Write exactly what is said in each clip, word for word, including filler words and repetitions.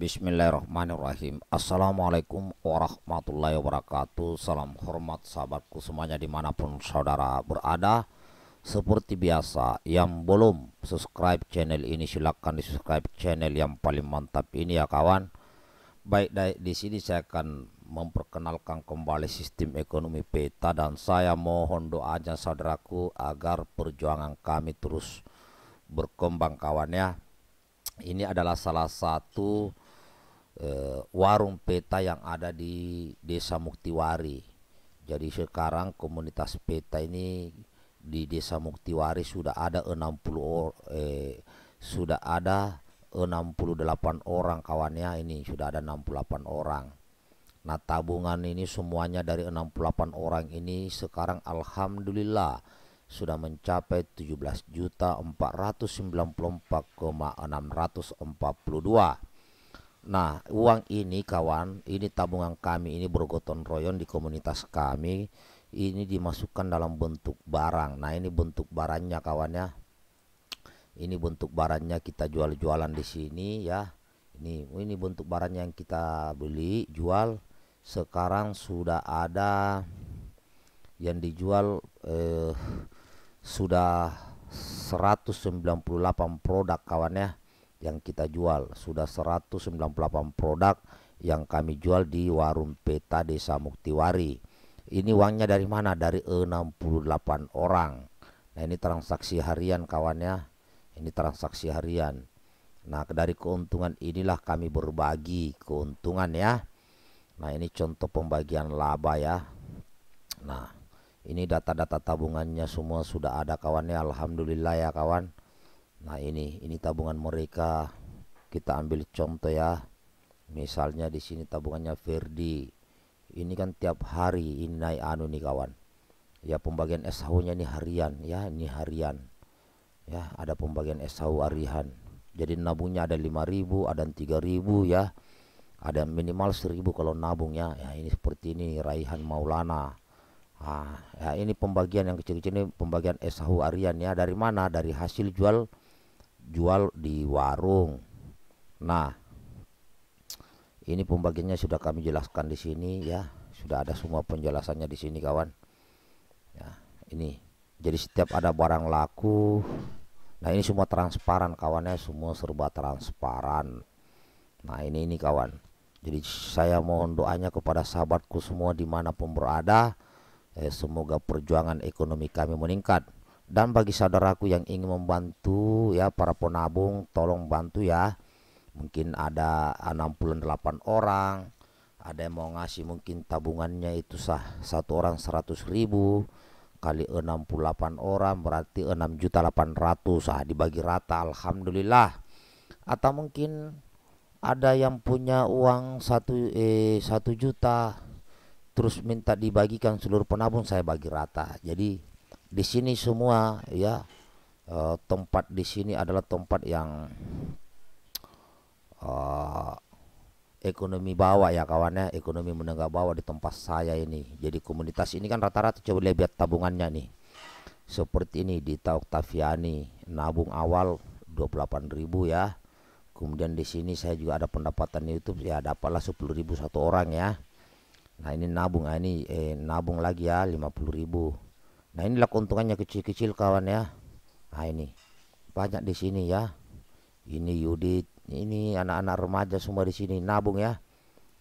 Bismillahirrahmanirrahim. Assalamualaikum warahmatullahi wabarakatuh. Salam hormat sahabatku semuanya dimanapun saudara berada. Seperti biasa, yang belum subscribe channel ini silahkan di subscribe channel yang paling mantap ini ya kawan. Baik, di sini saya akan memperkenalkan kembali sistem ekonomi peta, dan saya mohon doanya saudaraku agar perjuangan kami terus berkembang kawan ya. Ini adalah salah satu eh, warung peta yang ada di Desa Muktiwari. Jadi sekarang komunitas peta ini di Desa Muktiwari sudah ada enam puluh eh, sudah ada enam puluh delapan orang kawannya. Ini sudah ada enam puluh delapan orang. Nah, tabungan ini semuanya dari enam puluh delapan orang ini sekarang alhamdulillah sudah mencapai tujuh belas juta empat ratus sembilan puluh empat ribu enam ratus empat puluh dua. Nah, uang ini kawan, ini tabungan kami ini bergotong royong di komunitas kami, ini dimasukkan dalam bentuk barang. Nah, ini bentuk barangnya kawan ya. Ini bentuk barangnya kita jual-jualan di sini ya. Ini ini bentuk barangnya yang kita beli, jual. Sekarang sudah ada yang dijual eh, sudah seratus sembilan puluh delapan produk kawan ya yang kita jual, sudah seratus sembilan puluh delapan produk yang kami jual di warung peta Desa Muktiwari. Ini uangnya dari mana? Dari enam puluh delapan orang. Nah, ini transaksi harian kawan ya, ini transaksi harian. Nah, dari keuntungan inilah kami berbagi keuntungan ya. Nah, ini contoh pembagian laba ya. Nah, ini data-data tabungannya semua sudah ada kawannya, alhamdulillah ya kawan. Nah, ini ini tabungan mereka, kita ambil contoh ya. Misalnya di sini tabungannya Ferdi. Ini kan tiap hari ini naik anu nih kawan. Ya, pembagian S H U-nya ini harian ya, ini harian. Ya, ada pembagian S H U harian. Jadi nabungnya ada lima ribu, ada tiga ribu ya. Ada minimal seribu kalau nabungnya. Ya, ini seperti ini Raihan Maulana. Ah, ya, ini pembagian yang kecil-kecil ini pembagian S H U harian ya. Dari mana? Dari hasil jual jual di warung. Nah, ini pembagiannya sudah kami jelaskan di sini ya. Sudah ada semua penjelasannya di sini kawan. Ya, ini. Jadi setiap ada barang laku, nah ini semua transparan kawannya, semua serba transparan. Nah, ini ini kawan. Jadi saya mohon doanya kepada sahabatku semua dimanapun berada. Eh, semoga perjuangan ekonomi kami meningkat. Dan bagi saudaraku yang ingin membantu ya para penabung, tolong bantu ya. Mungkin ada enam puluh delapan orang, ada yang mau ngasih mungkin tabungannya itu sah satu orang seratus ribu kali enam puluh delapan orang berarti enam juta delapan ratus ribu. Ah, dibagi rata alhamdulillah. Atau mungkin ada yang punya uang satu eh satu juta terus minta dibagikan seluruh penabung, saya bagi rata. Jadi di sini semua ya, eh, tempat di sini adalah tempat yang eh, ekonomi bawah ya kawannya, ekonomi menengah bawah di tempat saya ini. Jadi komunitas ini kan rata-rata, coba lihat tabungannya nih. Seperti ini Dita Octaviani, nabung awal dua puluh delapan ribu ya. Kemudian di sini saya juga ada pendapatan YouTube ya, dapatlah sepuluh ribu satu orang ya. Nah, ini nabung, nah ini eh, nabung lagi ya lima puluh ribu. Nah, inilah keuntungannya kecil-kecil kawan ya. Nah, ini banyak di sini ya. Ini Yudit, ini anak-anak remaja semua di sini nabung ya.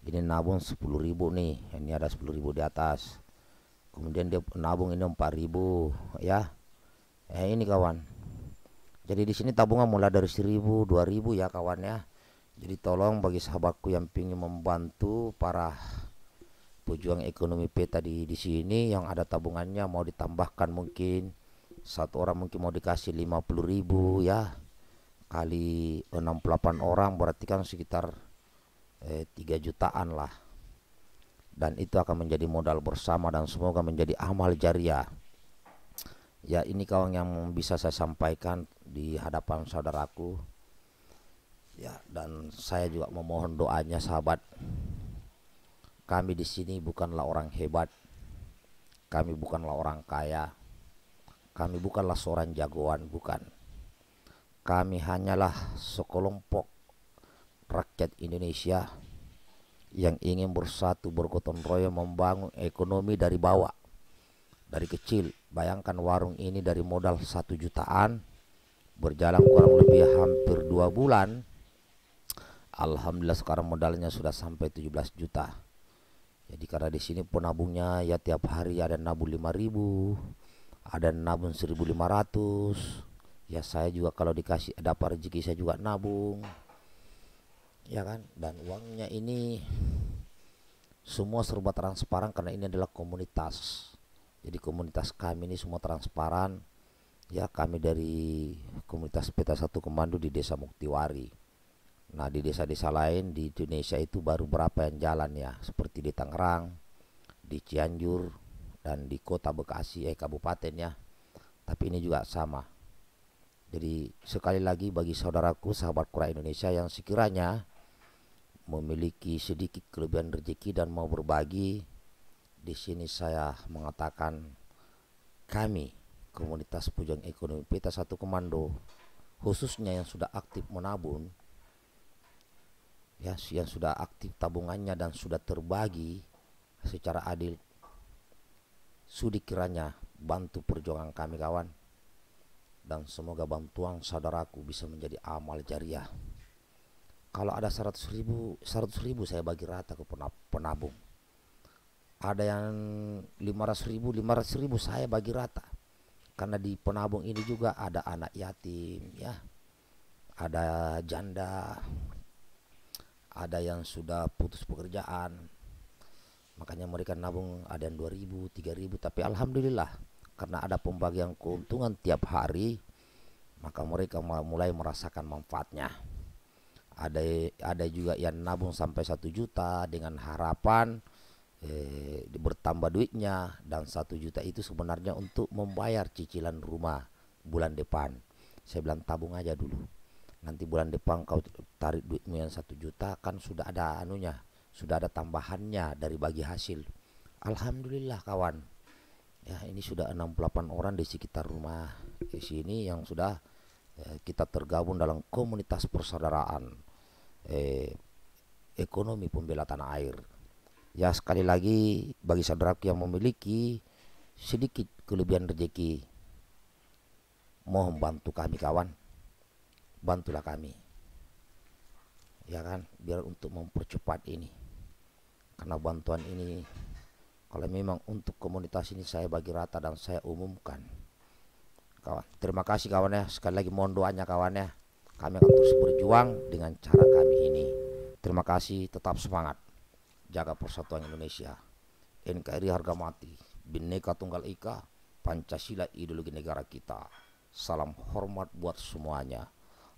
Ini nabung sepuluh ribu nih. Ini ada sepuluh ribu di atas. Kemudian dia nabung ini empat ribu ya. Eh, ini kawan. Jadi di sini tabungan mulai dari seribu, dua ribu ya kawan ya. Jadi tolong bagi sahabatku yang ingin membantu para pejuang ekonomi peta di di sini yang ada tabungannya, mau ditambahkan mungkin satu orang mungkin mau dikasih lima puluh ribu ya, kali enam puluh delapan orang berarti kan sekitar eh, tiga jutaan lah. Dan itu akan menjadi modal bersama dan semoga menjadi amal jariah. Ya, ini kawan yang bisa saya sampaikan di hadapan saudaraku. Ya, dan saya juga memohon doanya sahabat. Kami di sini bukanlah orang hebat, kami bukanlah orang kaya, kami bukanlah seorang jagoan, bukan. Kami hanyalah sekelompok rakyat Indonesia yang ingin bersatu bergotong royong membangun ekonomi dari bawah, dari kecil. Bayangkan warung ini dari modal satu jutaan berjalan kurang lebih hampir dua bulan. Alhamdulillah sekarang modalnya sudah sampai tujuh belas juta. Jadi karena di sini penabungnya ya tiap hari ada nabung lima ribu, ada nabung seribu lima ratus. Ya saya juga kalau dikasih dapat rezeki saya juga nabung, ya kan. Dan uangnya ini semua serba transparan karena ini adalah komunitas. Jadi komunitas kami ini semua transparan. Ya kami dari komunitas Peta satu Komando di Desa Muktiwari. Nah di desa-desa lain di Indonesia itu baru berapa yang jalan ya, seperti di Tangerang, di Cianjur, dan di Kota Bekasi, eh kabupaten ya. Tapi ini juga sama. Jadi sekali lagi bagi saudaraku sahabat Kura Indonesia yang sekiranya memiliki sedikit kelebihan rezeki dan mau berbagi, di sini saya mengatakan kami komunitas Pujang Ekonomi Peta satu Komando khususnya yang sudah aktif menabung ya, yang sudah aktif tabungannya dan sudah terbagi secara adil, sudi kiranya bantu perjuangan kami kawan. Dan semoga bantuan saudaraku bisa menjadi amal jariah. Kalau ada seratus ribu, seratus ribu saya bagi rata ke penabung. Ada yang lima ratus ribu, lima ratus ribu saya bagi rata. Karena di penabung ini juga ada anak yatim ya, ada janda, ada yang sudah putus pekerjaan. Makanya mereka nabung ada yang dua ribu, tiga ribu. Tapi alhamdulillah karena ada pembagian keuntungan tiap hari, maka mereka mulai merasakan manfaatnya. Ada ada juga yang nabung sampai satu juta dengan harapan eh, bertambah duitnya, dan satu juta itu sebenarnya untuk membayar cicilan rumah bulan depan. Saya bilang tabung aja dulu, nanti bulan depan kau tarik duitmu yang satu juta kan sudah ada anunya, sudah ada tambahannya dari bagi hasil. Alhamdulillah kawan. Ya, ini sudah enam puluh delapan orang di sekitar rumah di sini yang sudah eh, kita tergabung dalam komunitas persaudaraan eh, ekonomi pembela tanah air. Ya sekali lagi bagi saudara yang memiliki sedikit kelebihan rezeki, mohon bantu kami kawan, bantulah kami, ya kan, biar untuk mempercepat ini. Karena bantuan ini kalau memang untuk komunitas ini saya bagi rata dan saya umumkan. Kawan, terima kasih kawan ya. Sekali lagi mohon doanya kawan ya. Kami akan terus berjuang dengan cara kami ini. Terima kasih, tetap semangat. Jaga persatuan Indonesia. N K R I harga mati. Bhinneka Tunggal Ika. Pancasila ideologi negara kita. Salam hormat buat semuanya.